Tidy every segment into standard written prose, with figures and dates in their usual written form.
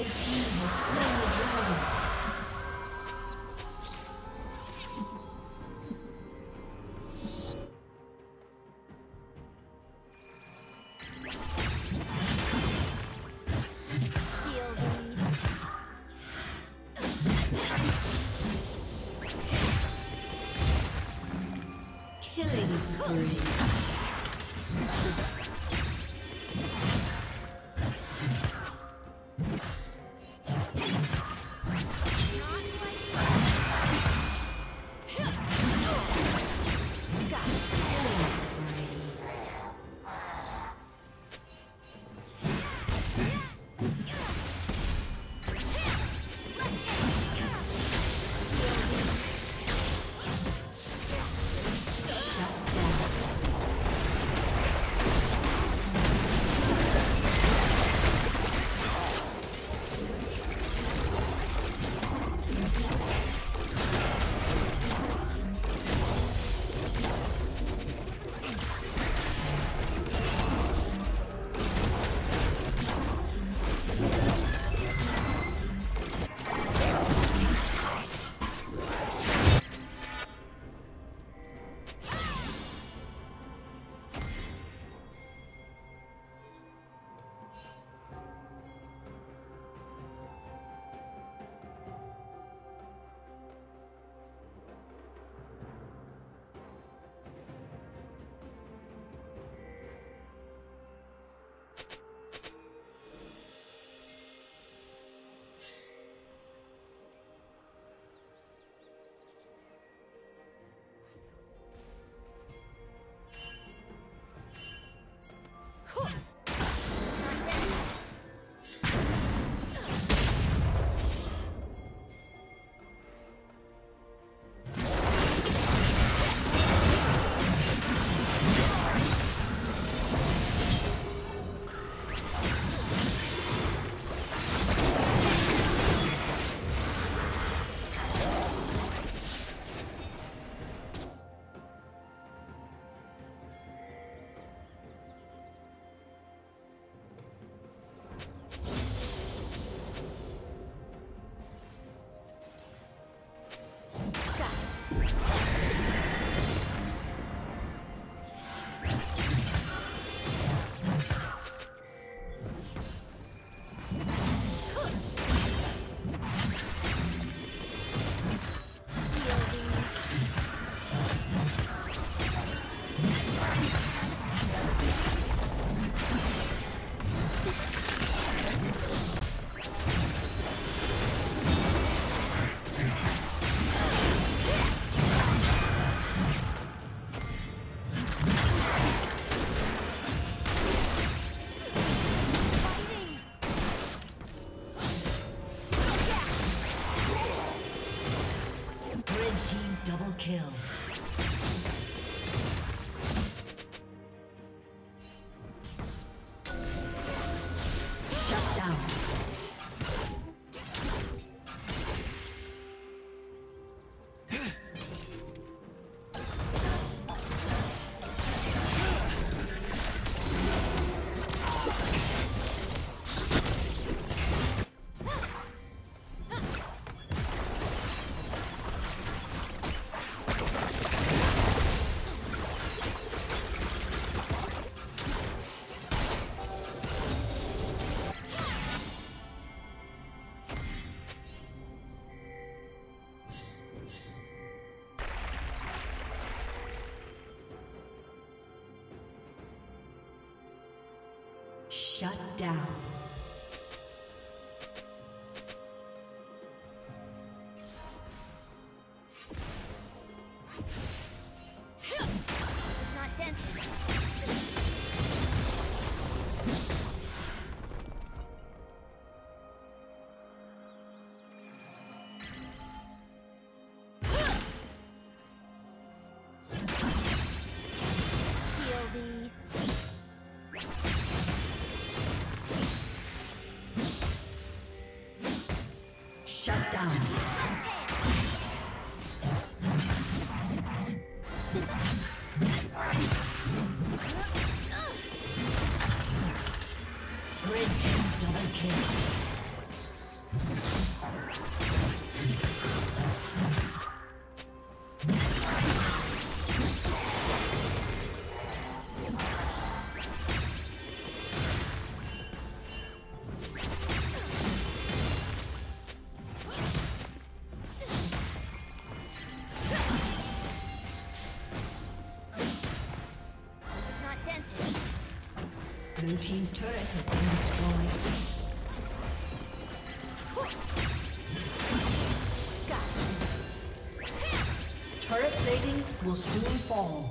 Red team has slain the dragon. Shut down. Shut down. Red team double kill. Blue team's turret has been destroyed. Turret plating will soon fall.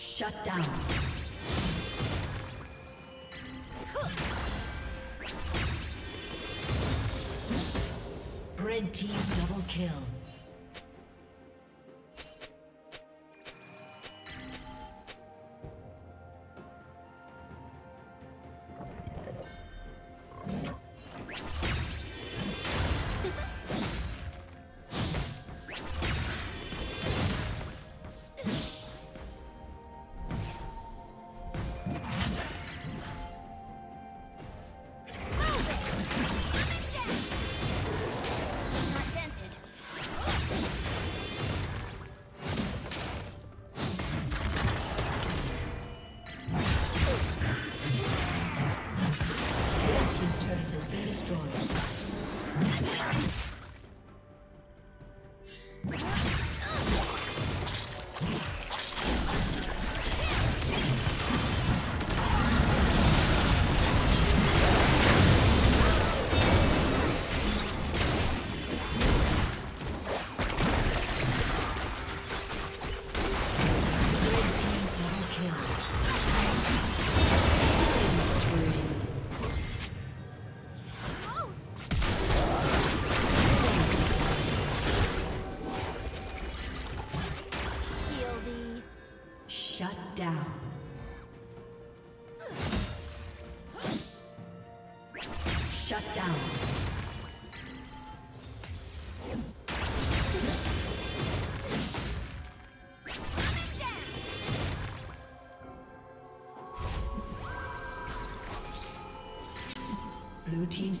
Shut down. Red team double kill. Shut down. Blue team's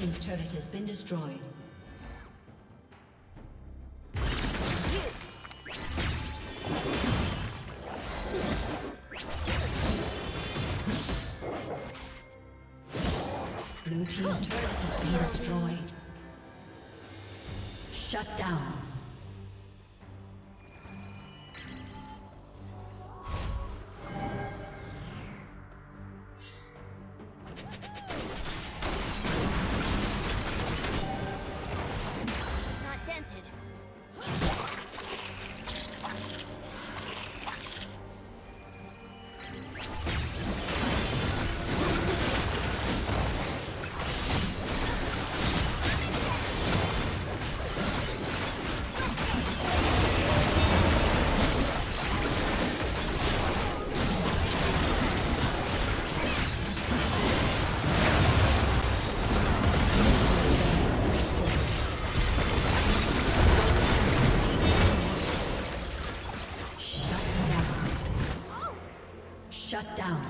team's turret has been destroyed. Blue team's turret has been destroyed. Shut down. Shut down.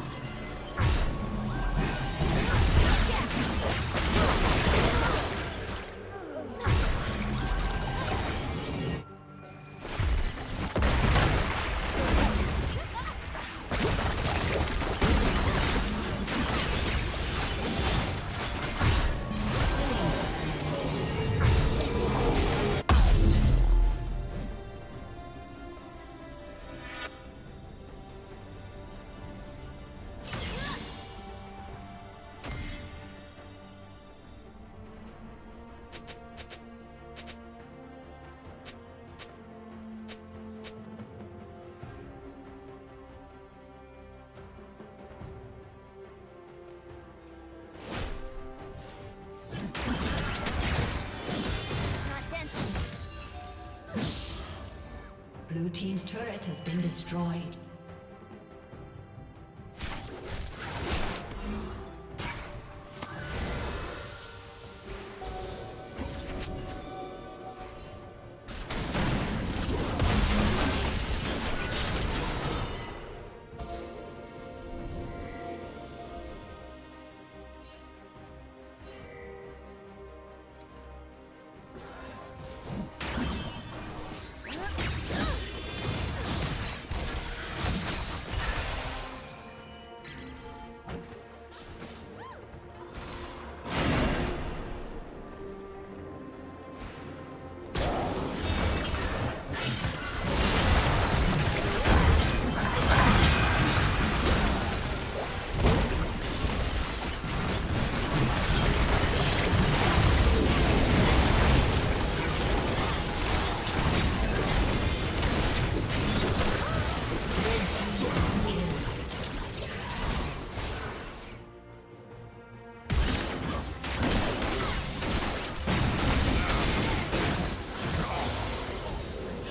Blue team's turret has been destroyed.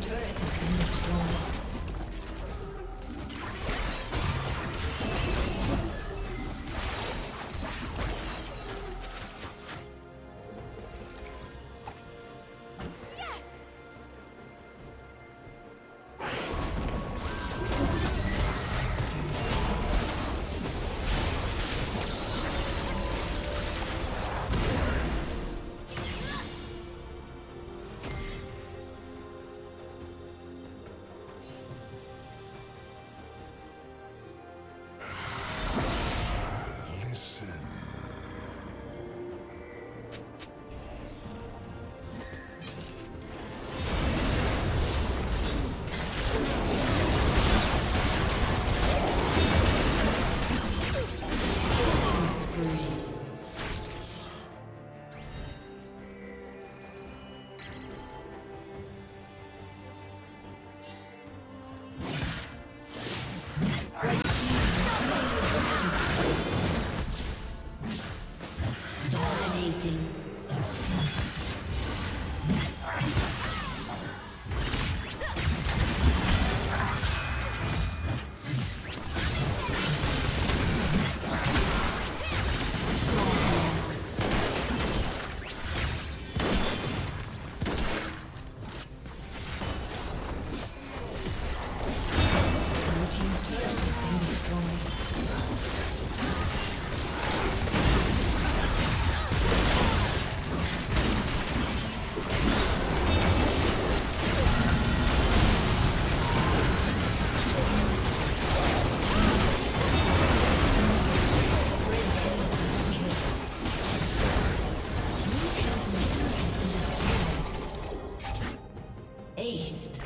turret has been destroyed. ace.